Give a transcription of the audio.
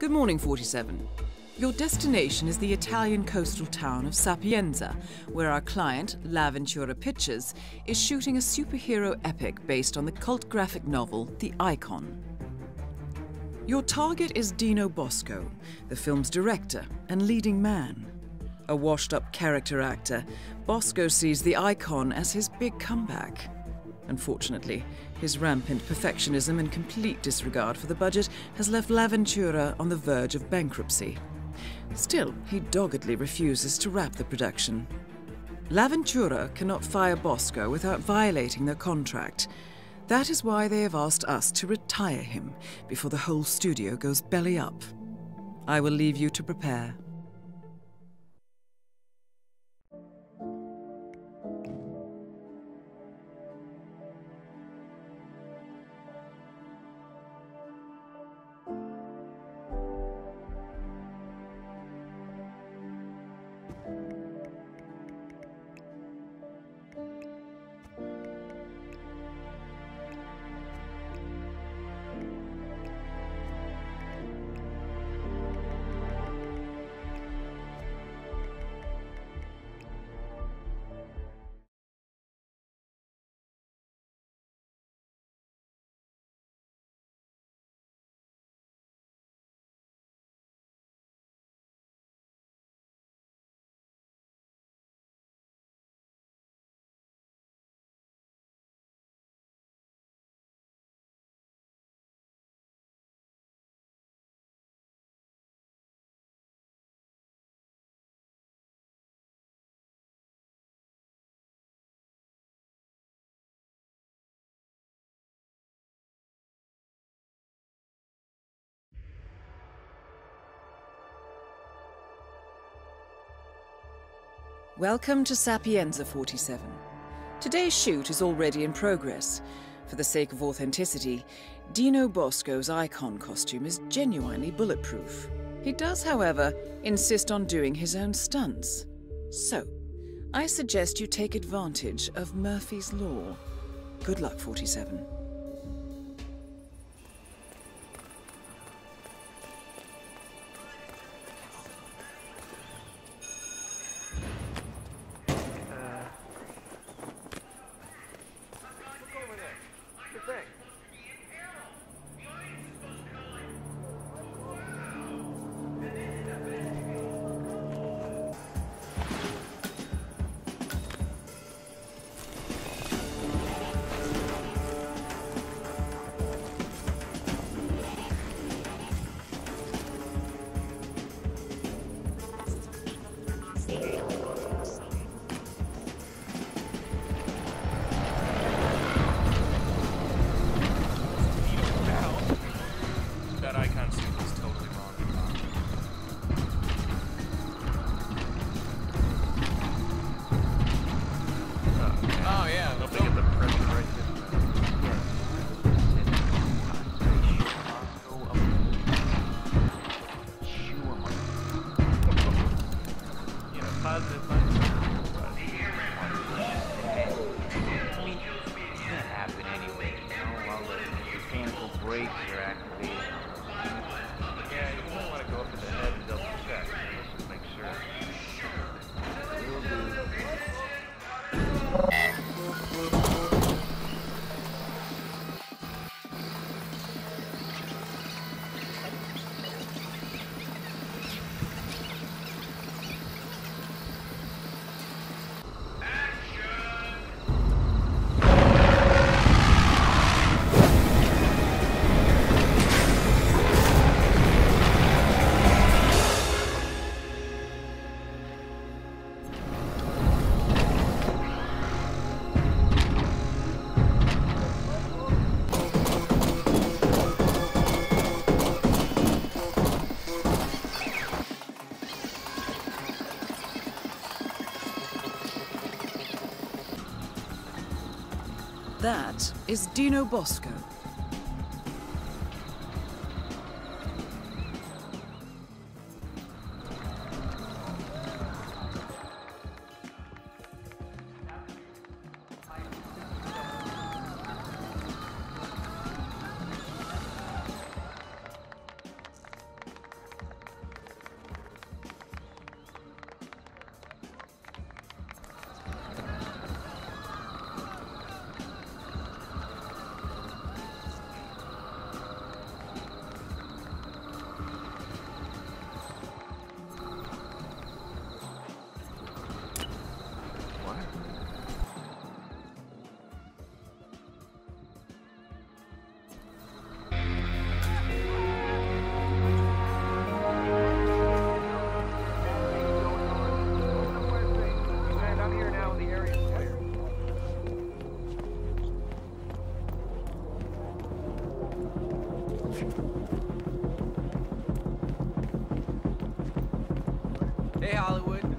Good morning, 47. Your destination is the Italian coastal town of Sapienza, where our client, L'Avventura Pictures, is shooting a superhero epic based on the cult graphic novel, The Icon. Your target is Dino Bosco, the film's director and leading man. A washed-up character actor, Bosco sees The Icon as his big comeback. Unfortunately, his rampant perfectionism and complete disregard for the budget has left L'Avventura on the verge of bankruptcy. Still, he doggedly refuses to wrap the production. L'Avventura cannot fire Bosco without violating their contract. That is why they have asked us to retire him before the whole studio goes belly up. I will leave you to prepare. Welcome to Sapienza 47. Today's shoot is already in progress. For the sake of authenticity, Dino Bosco's Icon costume is genuinely bulletproof. He does, however, insist on doing his own stunts. So, I suggest you take advantage of Murphy's Law. Good luck, 47. That is Dino Bosco. Hey, Hollywood.